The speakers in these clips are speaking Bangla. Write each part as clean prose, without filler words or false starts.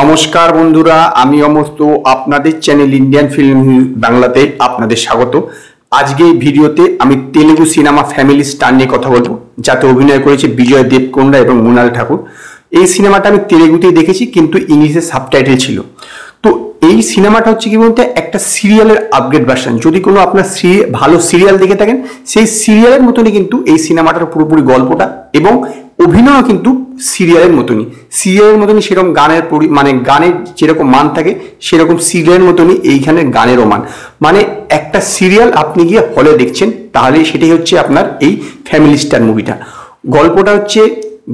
নমস্কার বন্ধুরা, আমি অমস্ত, আপনাদের চ্যানেল ইন্ডিয়ান ফিল্ম বাংলাতে আপনাদের স্বাগত। আজকে এই ভিডিওতে আমি তেলেগু সিনেমা ফ্যামিলি স্টার নিয়ে কথা বলবো, যাতে অভিনয় করেছে বিজয় দেবকোন্ডা এবং মৃণাল ঠাকুর। এই সিনেমাটা আমি তেলেগুতেই দেখেছি, কিন্তু ইংলিশে সাবটাইটেল ছিল। তো এই সিনেমাটা হচ্ছে কি বলতে একটা সিরিয়ালের আপগ্রেড ভার্সন। যদি কোনো আপনার ভালো সিরিয়াল দেখে থাকেন, সেই সিরিয়ালের মতনই কিন্তু এই সিনেমাটার পুরোপুরি গল্পটা, এবং অভিনয়ও কিন্তু সিরিয়ালের মতনই সেরকম গানের গানের যেরকম মান থাকে সেরকম সিরিয়ালের মতনই এইখানে গানেরও মান। মানে একটা সিরিয়াল আপনি গিয়ে হলে দেখছেন, তাহলে সেটাই হচ্ছে আপনার এই ফ্যামিলি স্টার মুভিটা। গল্পটা হচ্ছে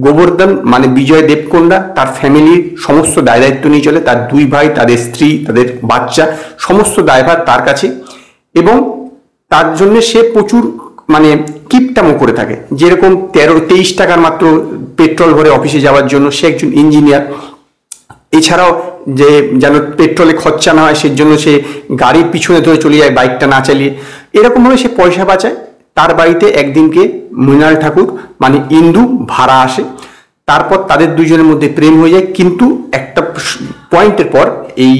গোবর্ধন মানে বিজয় দেবকোন্ডা তার ফ্যামিলির সমস্ত দায়দায়িত্ব নিয়ে চলে। তার দুই ভাই, তাদের স্ত্রী, তাদের বাচ্চা, সমস্ত দায়ভার তার কাছে, এবং তার জন্য সে প্রচুর কিপটামো করে থাকে। যেরকম 23 টাকার মাত্র পেট্রোল ভরে অফিসে যাওয়ার জন্য, সে একজন ইঞ্জিনিয়ার। এছাড়াও যে যেন পেট্রোলে খরচা না হয় সেই জন্য সে গাড়ির পিছনে ধরে চলে যায়, বাইকটা না চালিয়ে। এরকমভাবে সে পয়সা বাঁচায়। তার বাড়িতে একদিনকে মৃণাল ঠাকুর মানে ইন্দু ভাড়া আসে। তারপর তাদের দুজনের মধ্যে প্রেম হয়ে যায়, কিন্তু একটা পয়েন্টের পর এই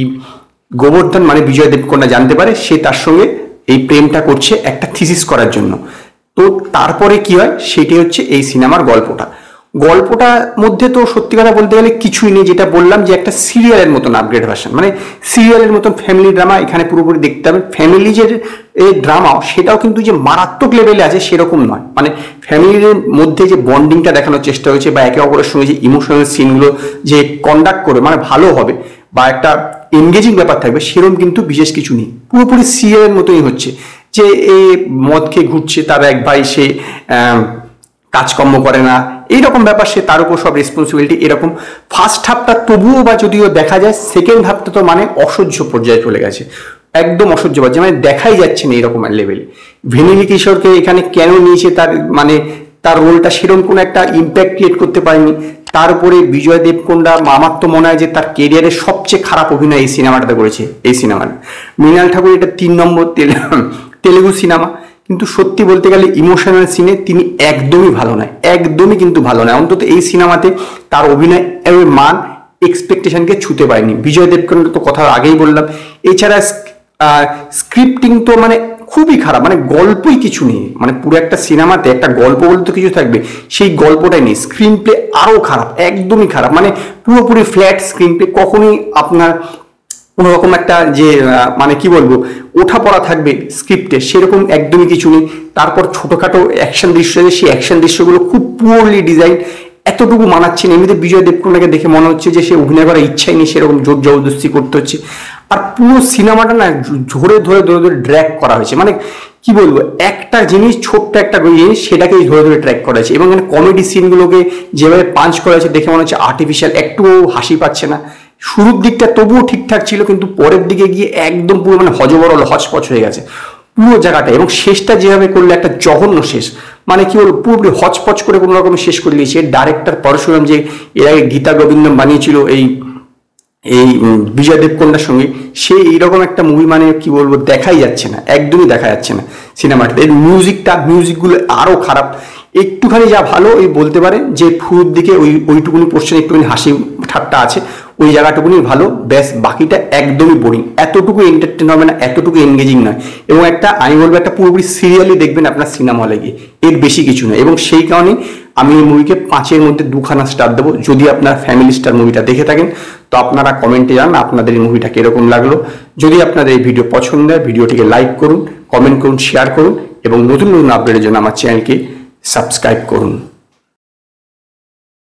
গোবর্ধন মানে বিজয় দেবকোন্ডা জানতে পারে সে তার সঙ্গে এই প্রেমটা করছে একটা থিসিস করার জন্য। তো তারপরে কি হয় সেটাই হচ্ছে এই সিনেমার গল্পটার মধ্যে। তো সত্যি কথা বলতে গেলে কিছুই নেই, যেটা বললাম যে একটা সিরিয়ালের মতন আপগ্রেড ভার্সন, মানে সিরিয়ালের মতন ফ্যামিলি ড্রামা এখানে পুরোপুরি দেখতে হবে। ফ্যামিলি যে ড্রামাও সেটাও কিন্তু যে মারাত্মক লেভেলে আছে সেরকম নয়। মানে ফ্যামিলির মধ্যে যে বন্ডিংটা দেখানোর চেষ্টা হয়েছে, বা একে অপরের সঙ্গে যে ইমোশনাল সিনগুলো যে কন্ডাক্ট করে ভালো হবে বা একটা এনগেজিং ব্যাপার থাকবে, সেরকম কিন্তু বিশেষ কিছু নেই। পুরোপুরি সিরিয়ালের মতোই হচ্ছে যে এ মদ খেয়ে ঘুরছে, তার এক ভাই সে কাজকর্ম করে না, এইরকম ব্যাপার। সে তার উপর সব রেসপন্সিবিলিটি। এরকম ফার্স্ট হাফটা তবুও বা যদিও দেখা যায়, সেকেন্ড হাফটা তো অসহ্য পর্যায়ে চলে গেছে, একদম অসহ্য পর্যায়ে, দেখাই যাচ্ছে না এরকম লেভেলে। ভেনিলি কিশোরকে এখানে কেন নিয়েছে, তার রোলটা সেরকম কোনো একটা ইম্প্যাক্ট ক্রিয়েট করতে পারেনি। তার উপরে বিজয় দেবকোন্ডা, আমার তো মনে হয় যে তার কেরিয়ারের সবচেয়ে খারাপ অভিনয় এই সিনেমাটাতে করেছে। এই সিনেমাটা মৃণাল ঠাকুর, এটা 3 নম্বর তেলেগু সিনেমা, কিন্তু সত্যি বলতে গেলে ইমোশনাল সিনে তিনি একদমই ভালো নয়। অন্তত এই সিনেমাতে তার অভিনয় এর মান এক্সপেকটেশনকে ছুঁতে পারেনি। বিজয় দেবকোন্ডা তো কথা আগেই বললাম। এছাড়া স্ক্রিপ্টিং তো খুবই খারাপ, গল্পই কিছু নেই। পুরো একটা সিনেমাতে একটা গল্প বলতে কিছু থাকবে, সেই গল্পটাই নেই। স্ক্রিন প্লে আরও খারাপ, একদমই খারাপ, পুরোপুরি ফ্ল্যাট স্ক্রিন প্লে। কখনোই আপনার কোনোরকম একটা যে ওঠা পড়া থাকবে স্ক্রিপ্টে, সেরকম একদমই কিছু নেই। তারপর ছোটোখাটো অ্যাকশন দৃশ্য, সেই অ্যাকশন দৃশ্যগুলো খুব পুরোলি ডিজাইন, এতটুকু মানাচ্ছে না। এমনিতে বিজয় দেবকোন্ডাকে দেখে মনে হচ্ছে যে সে অভিনয় করার ইচ্ছাই নেই, সেরকম জোর জবরদস্তি করতে হচ্ছে। আর পুরো সিনেমাটা ধরে ড্র্যাগ করা হয়েছে, একটা জিনিস, ছোট্ট একটা জিনিস সেটাকেই ধরে ট্র্যাক করা হয়েছে। এবং কমেডি সিনগুলোকে যেভাবে পাঞ্চ করা হয়েছে দেখে মনে হচ্ছে আর্টিফিশিয়াল, একটু হাসি পাচ্ছে না। শুরুর দিকটা তবুও ঠিকঠাক ছিল, কিন্তু পরের দিকে গিয়ে একদম পুরো হজবরল হচপচ হয়ে গেছে পুরো জায়গাটা। এবং শেষটা যেভাবে করলে একটা জঘন্য শেষ, পুরোপুরি হচপচ করে কোনো রকম শেষ করে দিয়েছে। ডাইরেক্টর পরশুরাম, যে এর আগে গীতা গোবিন্দম বানিয়েছিল এই বিজয় দেবকোন্ডার সঙ্গে, সে এইরকম একটা মুভি দেখাই যাচ্ছে না, একদমই দেখা যাচ্ছে না সিনেমাটাতে। এর মিউজিকগুলো আরও খারাপ। একটুখানি যা ভালো ওই বলতে পারে যে ফুরুর দিকে ওইটুকুনি পোর্শনে একটুখানি হাসি ঠাট্টা আছে, ওই জায়গাটুকুনি ভালো, ব্যাস। বাকিটা একদমই বোরিং, এতটুকু এন্টারটেন হবে না, এতটুকু এনগেজিং নয়। এবং আমি বলবো একটা পুরোপুরি সিরিয়ালি দেখবেন আপনার সিনেমা হলে গিয়ে, এর বেশি কিছু নয়। এবং সেই কারণে আমি এই মুভিকে 5-এর মধ্যে 2খানা স্টার দেবো। যদি আপনার ফ্যামিলি স্টার মুভিটা দেখে থাকেন তো আপনারা কমেন্টে জানান আপনাদের এই মুভিটা কীরকম লাগলো। যদি আপনাদের এই ভিডিও পছন্দ হয়, ভিডিওটিকে লাইক করুন, কমেন্ট করুন, শেয়ার করুন, এবং নতুন নতুন আপডেটের জন্য আমার চ্যানেলকে সাবস্ক্রাইব করুন।